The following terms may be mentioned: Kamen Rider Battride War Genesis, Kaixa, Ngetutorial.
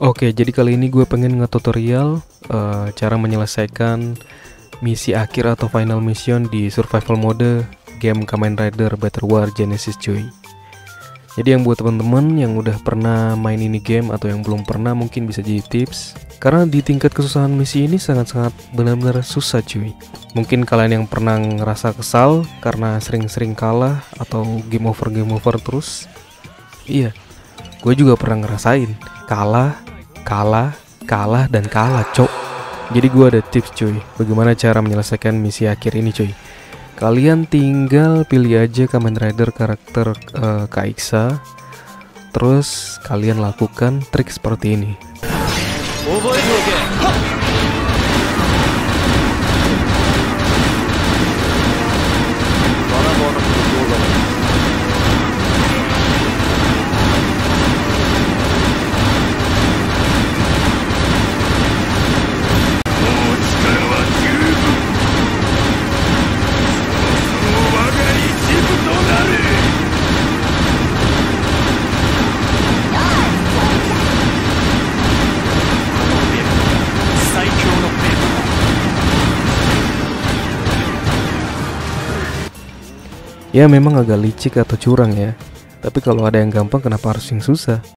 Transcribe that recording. Oke, jadi kali ini gue pengen nge-tutorial cara menyelesaikan misi akhir atau final mission di survival mode game Kamen Rider Battride War Genesis, cuy. Jadi yang buat teman-teman yang udah pernah main ini game atau yang belum pernah mungkin bisa jadi tips, karena di tingkat kesusahan misi ini sangat-sangat benar-benar susah, cuy. Mungkin kalian yang pernah ngerasa kesal karena sering-sering kalah atau game over terus. Iya, gue juga pernah ngerasain kalah dan kalah, cok. Jadi gue ada tips, cuy, bagaimana cara menyelesaikan misi akhir ini, cuy. Kalian tinggal pilih aja Kamen Rider karakter Kaixa, terus kalian lakukan trik seperti ini. Ya memang agak licik atau curang ya, tapi kalau ada yang gampang kenapa harus yang susah?